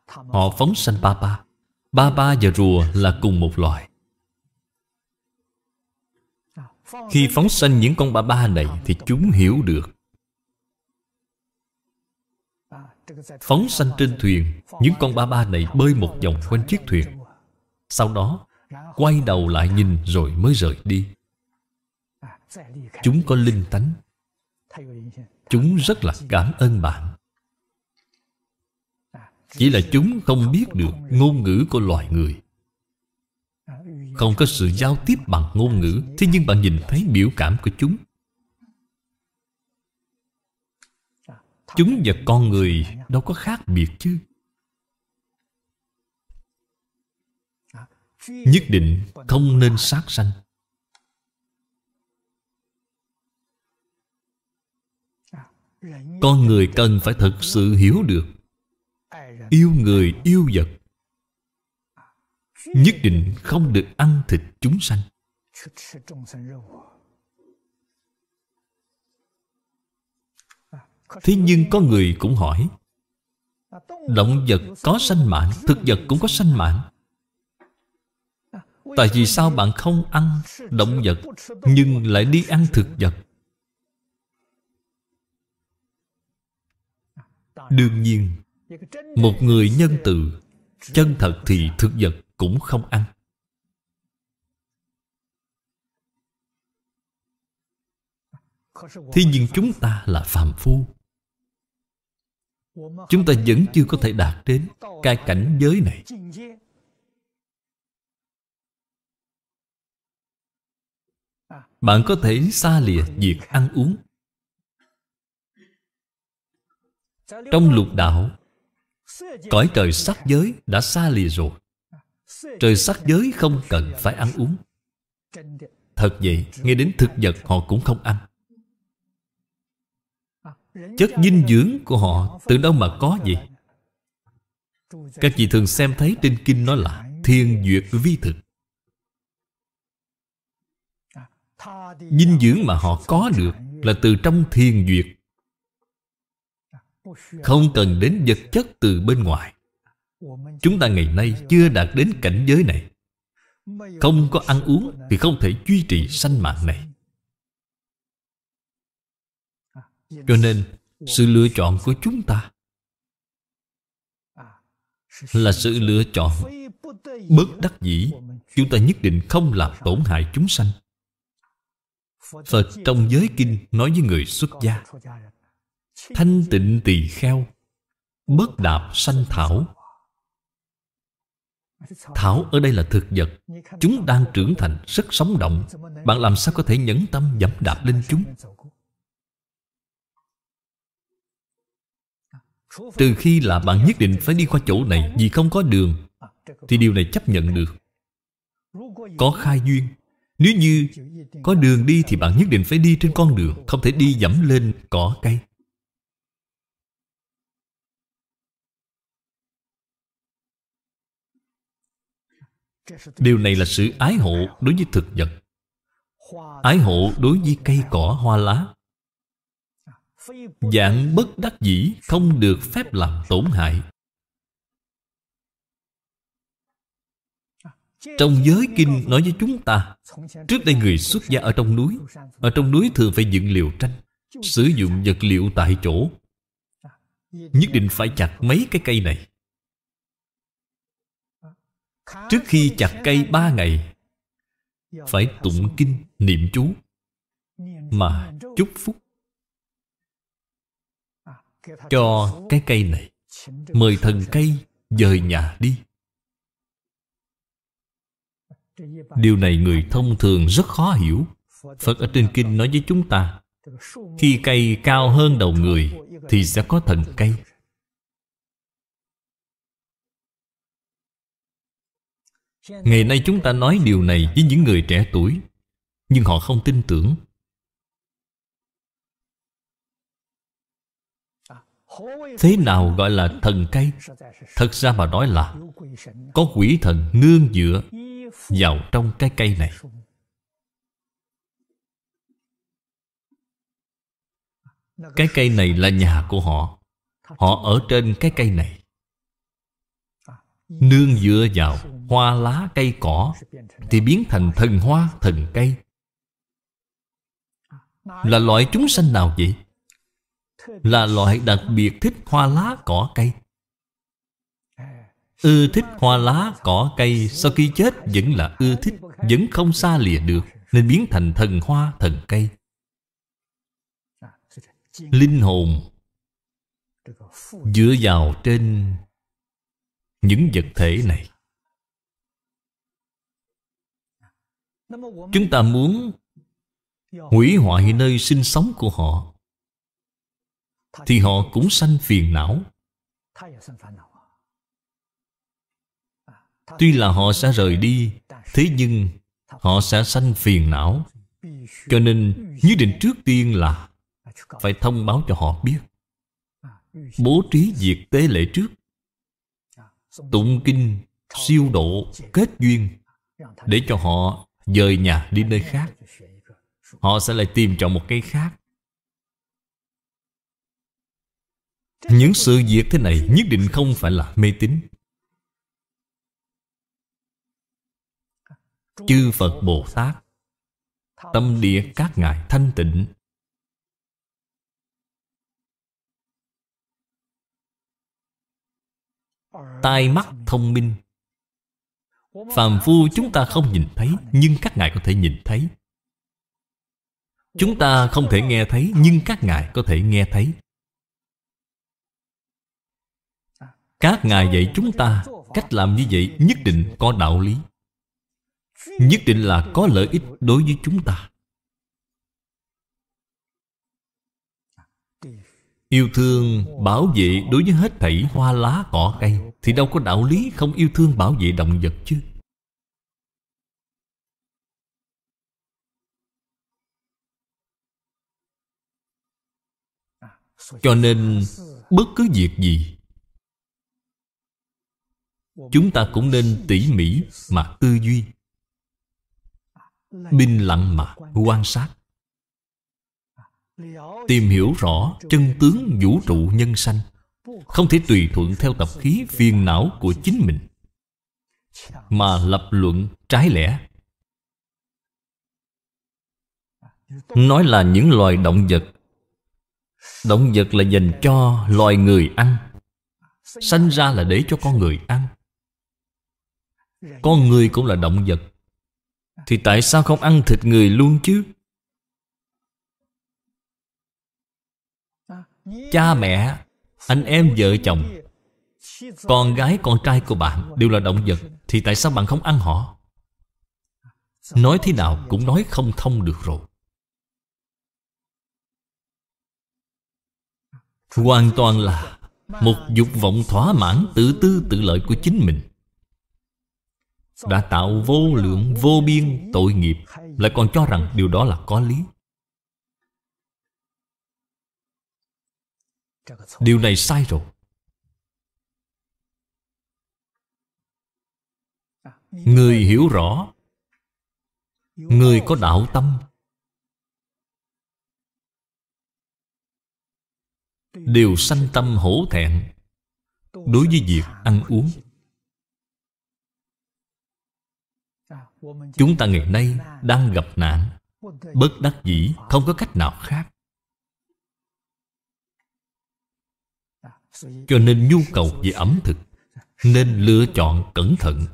Họ phóng sanh ba ba. Ba ba và rùa là cùng một loài. Khi phóng sanh những con ba ba này thì chúng hiểu được. Phóng sanh trên thuyền, những con ba ba này bơi một vòng quanh chiếc thuyền, sau đó quay đầu lại nhìn rồi mới rời đi. Chúng có linh tánh, chúng rất là cảm ơn bạn. Chỉ là chúng không biết được ngôn ngữ của loài người, không có sự giao tiếp bằng ngôn ngữ. Thế nhưng bạn nhìn thấy biểu cảm của chúng. Chúng và con người đâu có khác biệt chứ. Nhất định không nên sát sanh. Con người cần phải thực sự hiểu được, yêu người yêu vật, nhất định không được ăn thịt chúng sanh. Thế nhưng có người cũng hỏi, động vật có sanh mạng, thực vật cũng có sanh mạng, tại vì sao bạn không ăn động vật nhưng lại đi ăn thực vật? Đương nhiên, một người nhân từ, chân thật thì thực vật cũng không ăn. Thế nhưng chúng ta là phàm phu, chúng ta vẫn chưa có thể đạt đến cái cảnh giới này. Bạn có thể xa lìa việc ăn uống. Trong lục đạo, cõi trời sắc giới đã xa lìa rồi. Trời sắc giới không cần phải ăn uống. Thật vậy, nghe đến thực vật họ cũng không ăn. Chất dinh dưỡng của họ từ đâu mà có gì? Các vị thường xem thấy trên kinh nói là thiên duyệt vi thực. Dinh dưỡng mà họ có được là từ trong thiên duyệt, không cần đến vật chất từ bên ngoài. Chúng ta ngày nay chưa đạt đến cảnh giới này, không có ăn uống thì không thể duy trì sanh mạng này. Cho nên sự lựa chọn của chúng ta là sự lựa chọn bất đắc dĩ. Chúng ta nhất định không làm tổn hại chúng sanh. Phật trong giới kinh nói với người xuất gia: thanh tịnh tỳ kheo, bất đạp sanh thảo. Thảo ở đây là thực vật, chúng đang trưởng thành, rất sống động. Bạn làm sao có thể nhẫn tâm dẫm đạp lên chúng? Trừ khi là bạn nhất định phải đi qua chỗ này vì không có đường, thì điều này chấp nhận được. Có khai duyên, nếu như có đường đi thì bạn nhất định phải đi trên con đường, không thể đi dẫm lên cỏ cây. Điều này là sự ái hộ đối với thực vật, ái hộ đối với cây cỏ hoa lá. Dạng bất đắc dĩ không được phép làm tổn hại. Trong giới kinh nói với chúng ta, trước đây người xuất gia ở trong núi, ở trong núi thường phải dựng liều tranh, sử dụng vật liệu tại chỗ, nhất định phải chặt mấy cái cây này. Trước khi chặt cây ba ngày, phải tụng kinh, niệm chú mà chúc phúc cho cái cây này, mời thần cây dời nhà đi. Điều này người thông thường rất khó hiểu. Phật ở trên kinh nói với chúng ta, khi cây cao hơn đầu người thì sẽ có thần cây. Ngày nay chúng ta nói điều này với những người trẻ tuổi, nhưng họ không tin tưởng. Thế nào gọi là thần cây? Thật ra mà nói là có quỷ thần nương dựa vào trong cái cây này. Cái cây này là nhà của họ, họ ở trên cái cây này, nương dựa vào hoa lá cây cỏ thì biến thành thần hoa thần cây. Là loại chúng sanh nào vậy? Là loại đặc biệt thích hoa lá cỏ cây. Ưa thích hoa lá cỏ cây, sau khi chết vẫn là ưa thích, vẫn không xa lìa được, nên biến thành thần hoa thần cây. Linh hồn dựa vào trên những vật thể này. Chúng ta muốn hủy hoại nơi sinh sống của họ thì họ cũng sanh phiền não. Tuy là họ sẽ rời đi, thế nhưng họ sẽ sanh phiền não. Cho nên nhất định trước tiên là phải thông báo cho họ biết, bố trí việc tế lễ trước, tụng kinh, siêu độ, kết duyên, để cho họ dời nhà đi nơi khác. Họ sẽ lại tìm chọn một cây khác. Những sự việc thế này nhất định không phải là mê tín. Chư Phật Bồ Tát, tâm địa các ngài thanh tịnh, tai mắt thông minh. Phàm phu chúng ta không nhìn thấy, nhưng các ngài có thể nhìn thấy. Chúng ta không thể nghe thấy, nhưng các ngài có thể nghe thấy. Các ngài dạy chúng ta cách làm như vậy nhất định có đạo lý, nhất định là có lợi ích đối với chúng ta. Yêu thương bảo vệ đối với hết thảy hoa lá cỏ cây thì đâu có đạo lý không yêu thương bảo vệ động vật chứ. Cho nên bất cứ việc gì chúng ta cũng nên tỉ mỉ mà tư duy, bình lặng mà quan sát, tìm hiểu rõ chân tướng vũ trụ nhân sanh. Không thể tùy thuận theo tập khí phiền não của chính mình mà lập luận trái lẽ, nói là những loài động vật. Động vật là dành cho loài người ăn, sanh ra là để cho con người ăn. Con người cũng là động vật, thì tại sao không ăn thịt người luôn chứ? Cha mẹ, anh em vợ chồng, con gái con trai của bạn đều là động vật, thì tại sao bạn không ăn họ? Nói thế nào cũng nói không thông được rồi. Hoàn toàn là một dục vọng thỏa mãn tự tư tự lợi của chính mình, đã tạo vô lượng vô biên tội nghiệp, lại còn cho rằng điều đó là có lý. Điều này sai rồi. Người hiểu rõ, người có đạo tâm, đều sanh tâm hổ thẹn đối với việc ăn uống. Chúng ta ngày nay đang gặp nạn, bất đắc dĩ, không có cách nào khác. Cho nên nhu cầu về ẩm thực nên lựa chọn cẩn thận,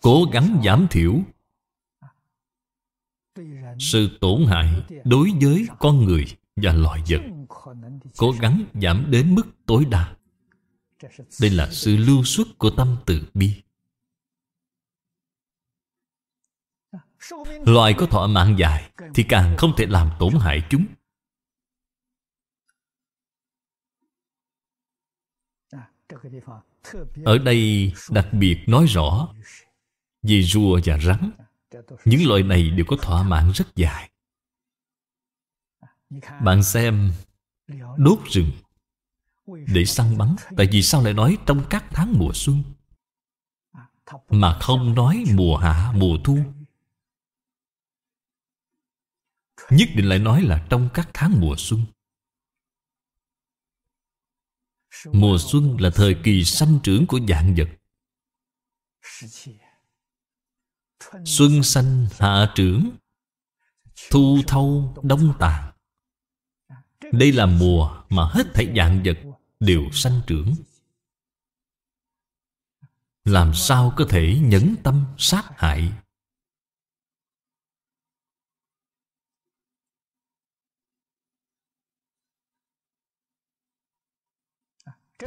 cố gắng giảm thiểu sự tổn hại đối với con người và loài vật, cố gắng giảm đến mức tối đa. Đây là sự lưu xuất của tâm từ bi. Loài có thọ mạng dài thì càng không thể làm tổn hại chúng. Ở đây đặc biệt nói rõ về rùa và rắn. Những loài này đều có thọ mạng rất dài. Bạn xem, đốt rừng để săn bắn, tại vì sao lại nói trong các tháng mùa xuân mà không nói mùa hạ, mùa thu? Nhất định lại nói là trong các tháng mùa xuân. Mùa xuân là thời kỳ sanh trưởng của vạn vật. Xuân sanh, hạ trưởng, thu thâu, đông tàn. Đây là mùa mà hết thảy vạn vật đều sanh trưởng. Làm sao có thể nhẫn tâm sát hại?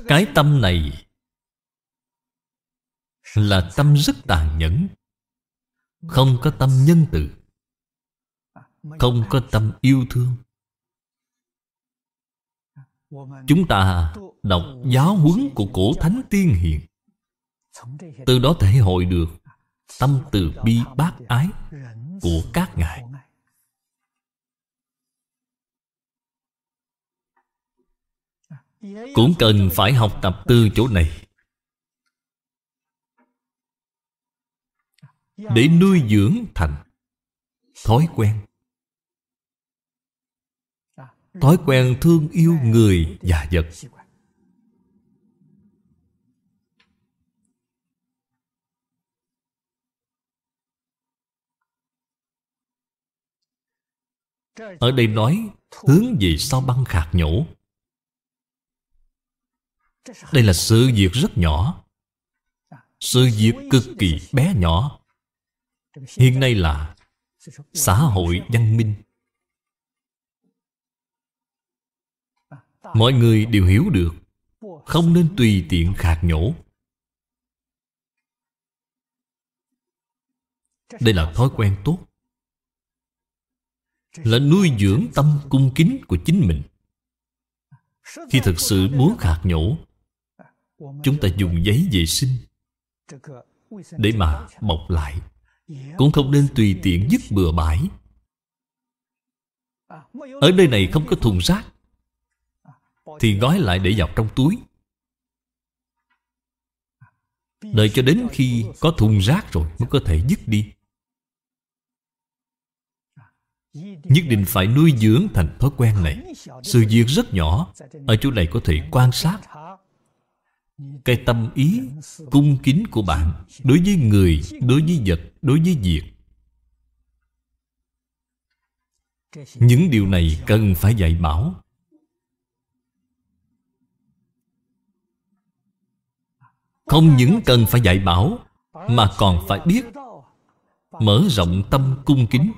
Cái tâm này là tâm rất tàn nhẫn, không có tâm nhân từ, không có tâm yêu thương. Chúng ta đọc giáo huấn của cổ thánh tiên hiền, từ đó thể hội được tâm từ bi bác ái của các ngài. Cũng cần phải học tập từ chỗ này để nuôi dưỡng thành thói quen. Thói quen thương yêu người và vật. Ở đây nói hướng về sau băng khạc nhổ. Đây là sự việc rất nhỏ, sự việc cực kỳ bé nhỏ. Hiện nay là xã hội văn minh, mọi người đều hiểu được không nên tùy tiện khạc nhổ. Đây là thói quen tốt, là nuôi dưỡng tâm cung kính của chính mình. Khi thực sự muốn khạc nhổ, chúng ta dùng giấy vệ sinh để mà bọc lại, cũng không nên tùy tiện vứt bừa bãi. Ở nơi này không có thùng rác thì gói lại để vào trong túi, đợi cho đến khi có thùng rác rồi mới có thể vứt đi. Nhất định phải nuôi dưỡng thành thói quen này. Sự việc rất nhỏ, ở chỗ này có thể quan sát cái tâm ý cung kính của bạn đối với người, đối với vật, đối với việc. Những điều này cần phải dạy bảo. Không những cần phải dạy bảo mà còn phải biết mở rộng tâm cung kính.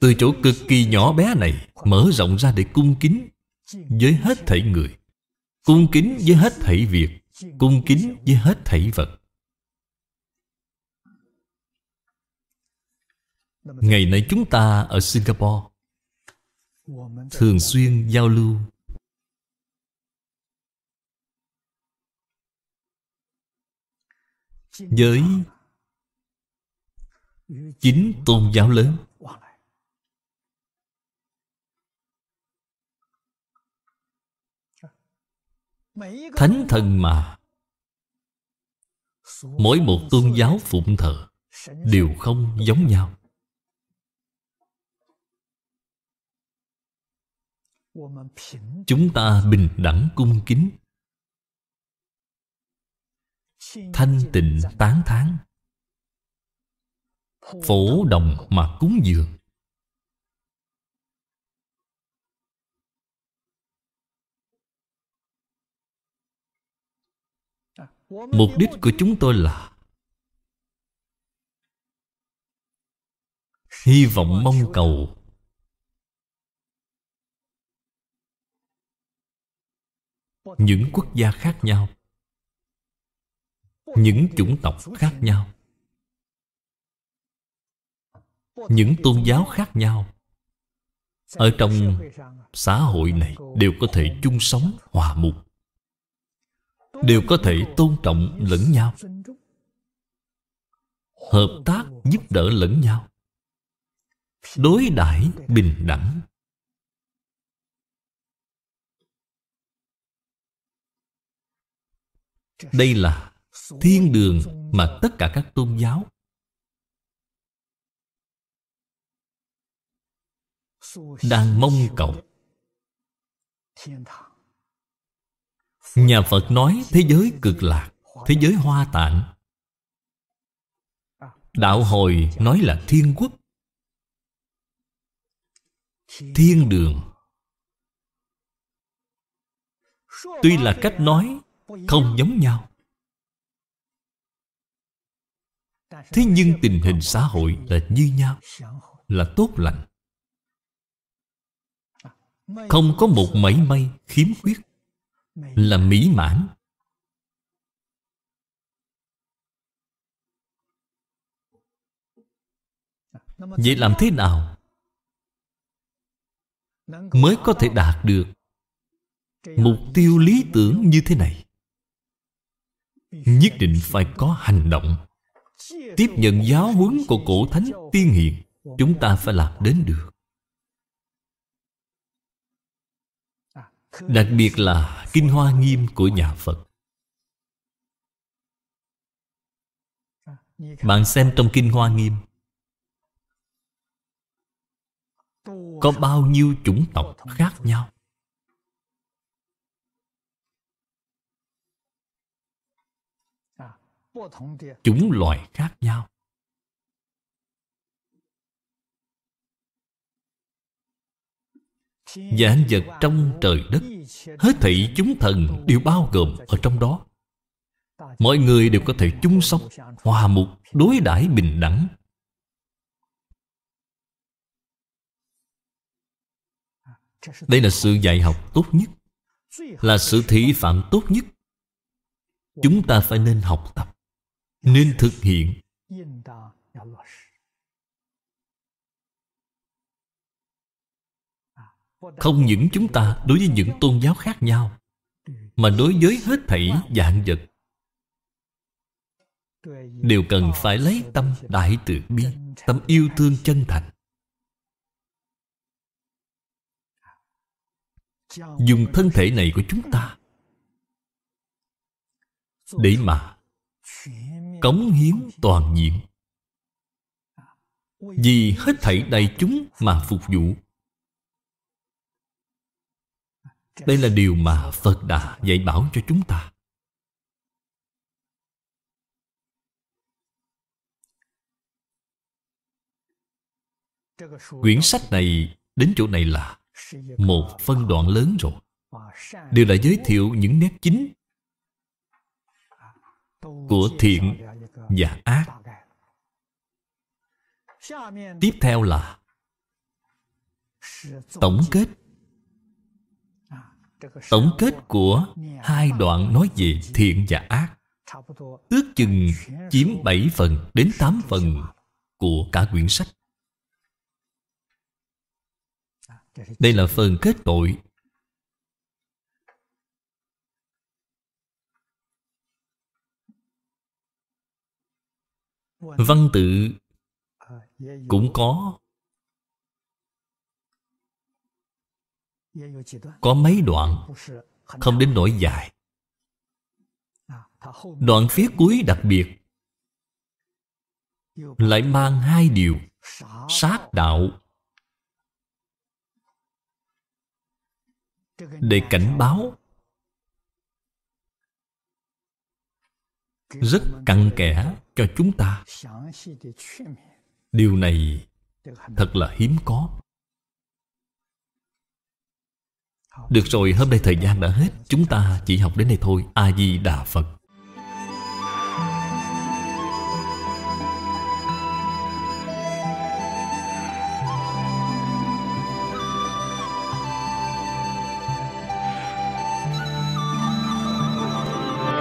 Từ chỗ cực kỳ nhỏ bé này mở rộng ra để cung kính với hết thảy người, cung kính với hết thảy việc, cung kính với hết thảy vật. Ngày nay chúng ta ở Singapore thường xuyên giao lưu. Với chính tôn giáo lớn, Thánh thần mà mỗi một tôn giáo phụng thờ đều không giống nhau. Chúng ta bình đẳng cung kính, thanh tịnh tán thán, phổ đồng mà cúng dường. Mục đích của chúng tôi là hy vọng mong cầu những quốc gia khác nhau, những chủng tộc khác nhau, những tôn giáo khác nhau ở trong xã hội này đều có thể chung sống hòa mục, đều có thể tôn trọng lẫn nhau, hợp tác giúp đỡ lẫn nhau, đối đãi bình đẳng. Đây là thiên đường mà tất cả các tôn giáo, đang mong cầu. Nhà Phật nói thế giới cực lạc, thế giới Hoa Tạng. Đạo Hồi nói là thiên quốc, thiên đường. Tuy là cách nói không giống nhau, thế nhưng tình hình xã hội là như nhau, là tốt lành, không có một mảy may khiếm khuyết, là mỹ mãn. Vậy làm thế nào mới có thể đạt được mục tiêu lý tưởng như thế này? Nhất định phải có hành động. Tiếp nhận giáo huấn của cổ thánh tiên hiền, chúng ta phải làm đến được. Đặc biệt là Kinh Hoa Nghiêm của nhà Phật. Bạn xem trong Kinh Hoa Nghiêm có bao nhiêu chủng tộc khác nhau. Chủng loài khác nhau. Vạn vật trong trời đất, hết thảy chúng thần đều bao gồm ở trong đó. Mọi người đều có thể chung sống, hòa mục, đối đãi bình đẳng. Đây là sự dạy học tốt nhất, là sự thị phạm tốt nhất. Chúng ta phải nên học tập, nên thực hiện. Không những chúng ta đối với những tôn giáo khác nhau, mà đối với hết thảy vạn vật đều cần phải lấy tâm đại từ bi, tâm yêu thương chân thành, dùng thân thể này của chúng ta để mà cống hiến toàn diện, vì hết thảy đại chúng mà phục vụ. Đây là điều mà Phật đã dạy bảo cho chúng ta. Quyển sách này đến chỗ này là một phân đoạn lớn rồi, đều là giới thiệu những nét chính của thiện và ác. Tiếp theo là tổng kết. Tổng kết của hai đoạn nói về thiện và ác ước chừng chiếm bảy phần đến tám phần của cả quyển sách. Đây là phần kết tội. Văn tự cũng có Có mấy đoạn, không đến nỗi dài, Đoạn phía cuối đặc biệt lại mang hai điều: sát đạo, để cảnh báo rất cặn kẽ cho chúng ta. Điều này thật là hiếm có. Được rồi, hôm nay thời gian đã hết, chúng ta chỉ học đến đây thôi. A Di Đà Phật.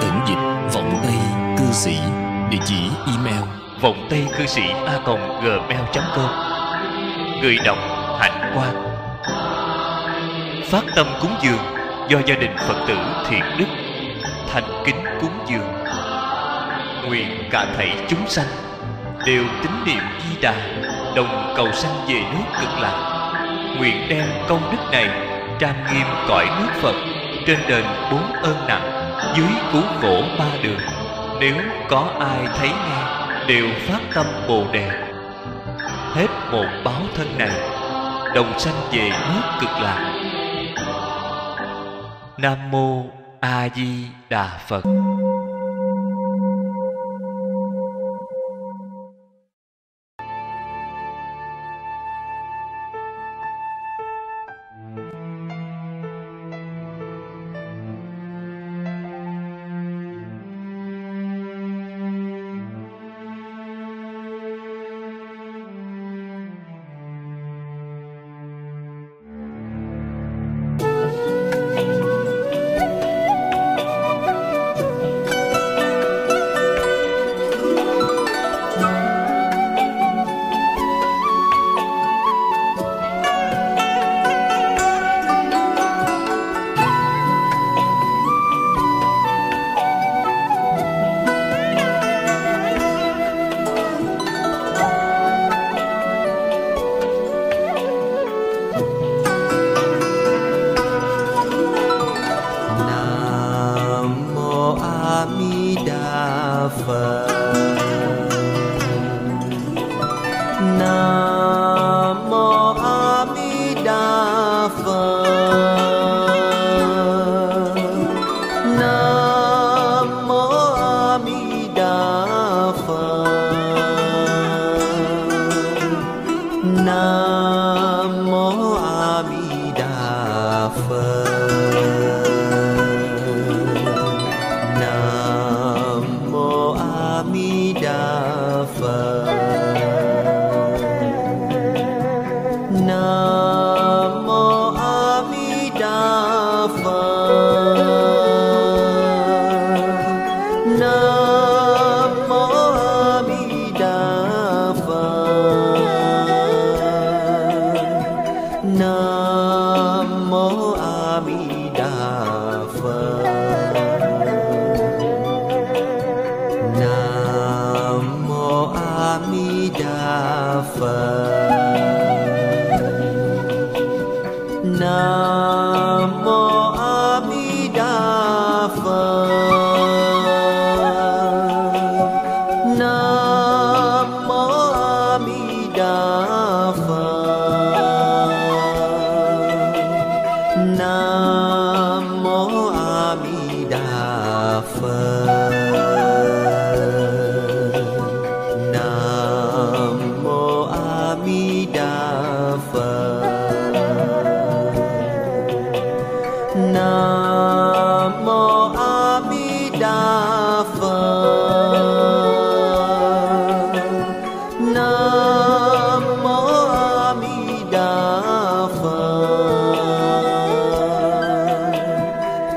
Tẩn dịch Vọng Tây cư sĩ, địa chỉ email vọng tây cư sĩ a còng gmail chấm com. Người đọc Hạnh Quang. Phát tâm cúng dường do gia đình Phật tử Thiện Đức thành kính cúng dường. Nguyện cả thảy chúng sanh đều tín niệm Di Đà, đồng cầu sanh về nước Cực Lạc. Nguyện đem công đức này trang nghiêm cõi nước Phật, trên đền bốn ơn nặng, dưới cứu khổ ba đường. Nếu có ai thấy nghe đều phát tâm Bồ Đề, hết một báo thân này đồng sanh về nước Cực Lạc. Nam Mô A Di Đà Phật.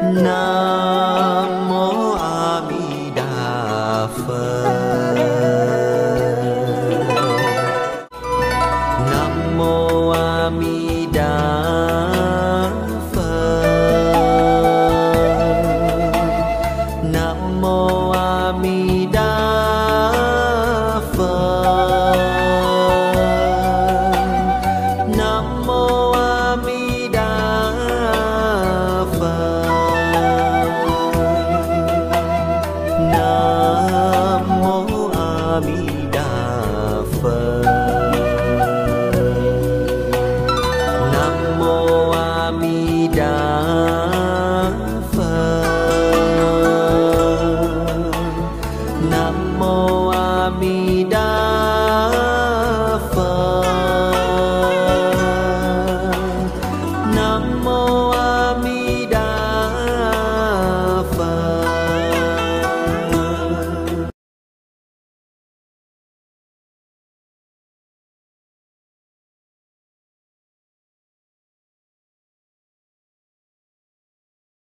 Nam Mô